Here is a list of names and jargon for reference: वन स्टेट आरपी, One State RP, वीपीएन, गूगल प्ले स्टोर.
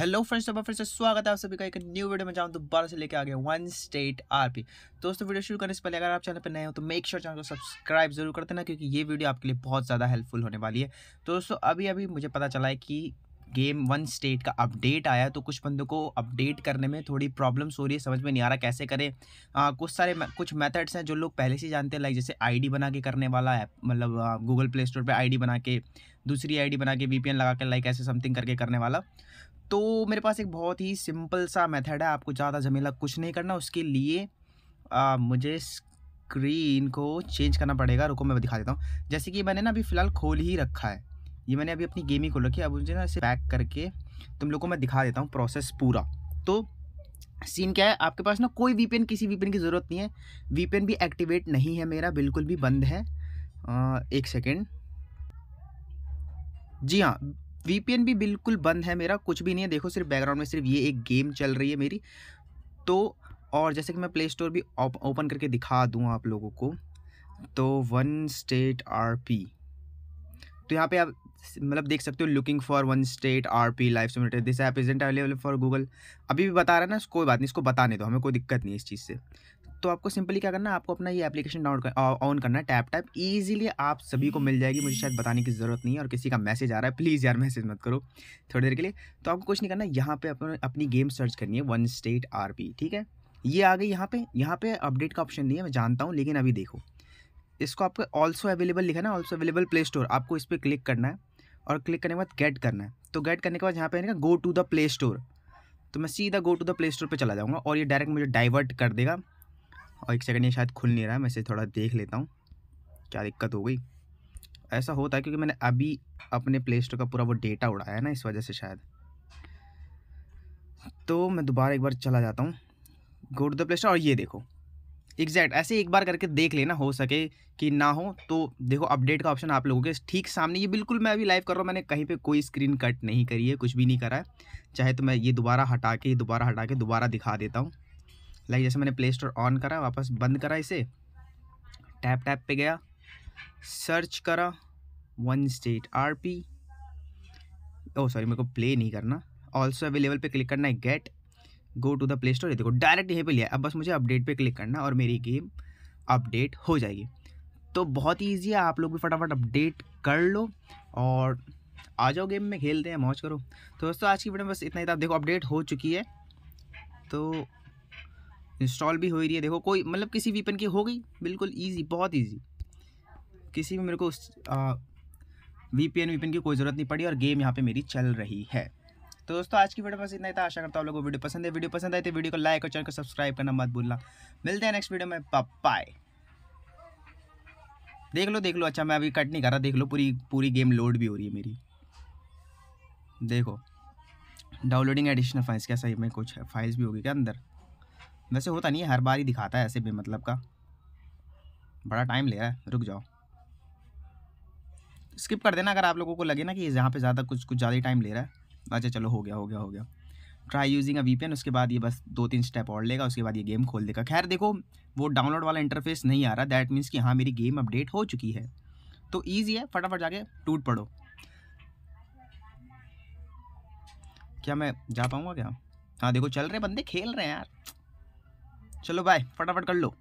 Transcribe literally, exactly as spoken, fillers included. Hello friends, तो फिर से स्वागत है आप सभी का एक न्यू वीडियो में। जाऊँ दोबारा से लेके आ गया वन स्टेट आरपी। दोस्तों, वीडियो शुरू करने से पहले अगर आप चैनल पर नए हो तो मेक श्योर चैनल को सब्सक्राइब जरूर कर देना, क्योंकि ये वीडियो आपके लिए बहुत ज़्यादा हेल्पफुल होने वाली है। तो दोस्तों, अभी अभी मुझे पता चला है कि गेम वन स्टेट का अपडेट आया, तो कुछ बंदों को अपडेट करने में थोड़ी प्रॉब्लम्स हो रही है, समझ में नहीं आ रहा कैसे करें। आ, कुछ सारे कुछ मेथड्स हैं जो लोग पहले से जानते हैं, लाइक जैसे आईडी बना के करने वाला ऐप, मतलब गूगल प्ले स्टोर पे आईडी बना के, दूसरी आईडी बना के वीपीएन लगा के, लाइक ऐसे समथिंग करके करने वाला। तो मेरे पास एक बहुत ही सिंपल सा मेथड है, आपको ज़्यादा झमेला कुछ नहीं करना। उसके लिए आ, मुझे स्क्रीन को चेंज करना पड़ेगा। रुको, मैं दिखा देता हूँ। जैसे कि मैंने ना अभी फ़िलहाल खोल ही रखा है, ये मैंने अभी अपनी गेम ही खोल रखी है। अब मुझे ना इसे पैक करके तुम लोगों को मैं दिखा देता हूँ प्रोसेस पूरा। तो सीन क्या है, आपके पास ना कोई वीपीएन, किसी वीपीएन की ज़रूरत नहीं है। वीपीएन भी एक्टिवेट नहीं है, मेरा बिल्कुल भी बंद है। आ, एक सेकेंड, जी हाँ, वीपीएन भी बिल्कुल बंद है, मेरा कुछ भी नहीं है। देखो, सिर्फ बैकग्राउंड में सिर्फ ये एक गेम चल रही है मेरी। तो और जैसे कि मैं प्ले स्टोर भी ओपन करके दिखा दूँ आप लोगों को, तो वन स्टेट आरपी, तो यहाँ पे आप मतलब देख सकते हो, looking for वन स्टेट आरपी live simulator, this app isn't available for Google. अभी भी बता रहा है ना, कोई बात नहीं, इसको बताने दो, हमें कोई दिक्कत नहीं है इस चीज़ से। तो आपको सिंपली क्या करना है, आपको अपना ये एप्लीकेशन डाउनलोड ऑन करना है, टैप टैप ईजिली आप सभी को मिल जाएगी। मुझे शायद बताने की ज़रूरत नहीं है। और किसी का मैसेज आ रहा है, प्लीज़ यार मैसेज मत करो थोड़ी देर के लिए। तो आपको कुछ नहीं करना, यहाँ पर अपनी गेम सर्च करनी है वन स्टेट आरपी, ठीक है। ये आ गई, यहाँ पर यहाँ पर अपडेट का ऑप्शन नहीं है, मैं जानता हूँ, लेकिन अभी देखो इसको आपको ऑल्सो अवेलेबल लिखा ना, ऑल्सो अवेलेबल प्ले स्टोर, आपको इस पर क्लिक करना है। और क्लिक करने के बाद गेट करना है। तो गेट करने के बाद यहाँ पे ना go to the play store, तो मैं सीधा go to the play store पे चला जाऊँगा और ये डायरेक्ट मुझे डाइवर्ट कर देगा। और एक सेकंड, ये शायद खुल नहीं रहा है, मैं इसे थोड़ा देख लेता हूँ क्या दिक्कत हो गई। ऐसा होता है क्योंकि मैंने अभी अपने प्ले स्टोर का पूरा वो डेटा उड़ाया है ना, इस वजह से शायद। तो मैं दोबारा एक बार चला जाता हूँ go to the play store, और ये देखो एग्जैक्ट ऐसे एक बार करके देख लेना, हो सके कि ना हो तो। देखो अपडेट का ऑप्शन आप लोगों के ठीक सामने, ये बिल्कुल मैं अभी लाइव कर रहा हूँ, मैंने कहीं पे कोई स्क्रीन कट नहीं करी है, कुछ भी नहीं करा है। चाहे तो मैं ये दोबारा हटा के दोबारा हटा के दोबारा दिखा देता हूँ। लाइक जैसे मैंने प्ले स्टोर ऑन करा, वापस बंद करा, इसे टैप टैप पे गया, सर्च करा वन स्टेट आरपी। Oh sorry, मेरे को प्ले नहीं करना, ऑल्सो अवेलेबल पे क्लिक करना है, get go to the play store. देखो डायरेक्ट यहीं पे लिया। अब बस मुझे अपडेट पे क्लिक करना और मेरी गेम अपडेट हो जाएगी। तो बहुत ही ईजी है, आप लोग भी फटाफट अपडेट कर लो और आ जाओ गेम में, खेलते हैं, मौज करो। तो दोस्तों, आज की वीडियो में बस इतना ही था। देखो अपडेट हो चुकी है, तो इंस्टॉल भी हो रही है। देखो कोई मतलब किसी वीपन की हो गई, बिल्कुल ईजी, बहुत ईजी। किसी भी मेरे को वीपीएन वीपन की कोई ज़रूरत नहीं पड़ी और गेम यहाँ पर मेरी चल रही है। तो दोस्तों, आज की वीडियो बस इतना ही था। आशा करता हूँ आप लोगों को वीडियो पसंद है। वीडियो पसंद आए तो वीडियो को लाइक और चैनल को सब्सक्राइब करना मत भूलना। मिलते हैं नेक्स्ट वीडियो में, बाय। देख लो देख लो, अच्छा मैं अभी कट नहीं कर रहा, देख लो पूरी पूरी गेम लोड भी हो रही है मेरी। देखो डाउनलोडिंग एडिशनल फाइल्स, क्या सही में कुछ फाइल्स भी होगी क्या अंदर? वैसे होता नहीं है, हर बार ही दिखाता है ऐसे बेमतलब का, बड़ा टाइम ले रहा है। रुक जाओ, स्किप कर देना अगर आप लोगों को लगे ना कि यहाँ पर ज़्यादा कुछ कुछ ज़्यादा ही टाइम ले रहा है। अच्छा चलो, हो गया हो गया हो गया। ट्राई यूजिंग अ वीपीएन, उसके बाद ये बस दो तीन स्टेप और लेगा, उसके बाद ये गेम खोल देगा। खैर देखो, वो डाउनलोड वाला इंटरफेस नहीं आ रहा, दैट मीन्स कि हाँ मेरी गेम अपडेट हो चुकी है। तो ईजी है, फटाफट जाके टूट पड़ो। क्या मैं जा पाऊँगा क्या? हाँ देखो, चल रहे बंदे, खेल रहे हैं यार। चलो बाय, फटाफट कर लो।